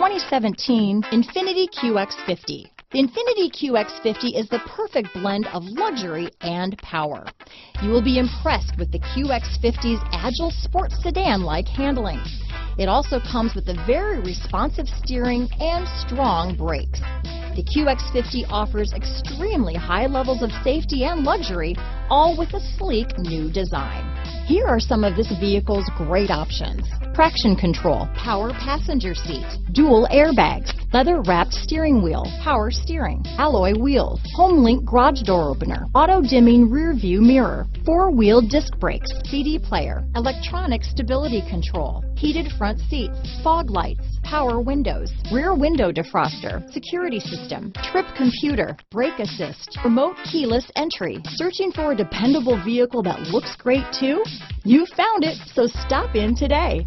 2017 Infiniti QX50. The Infiniti QX50 is the perfect blend of luxury and power. You will be impressed with the QX50's agile sports sedan-like handling. It also comes with a very responsive steering and strong brakes. The QX50 offers extremely high levels of safety and luxury, all with a sleek new design. Here are some of this vehicle's great options: traction control, power passenger seat, dual airbags, leather-wrapped steering wheel, power steering, alloy wheels, HomeLink garage door opener, auto-dimming rear view mirror, four-wheel disc brakes, CD player, electronic stability control, heated front seats, fog lights, power windows, rear window defroster, security system, trip computer, brake assist, remote keyless entry. Searching for a dependable vehicle that looks great too? You found it, so stop in today.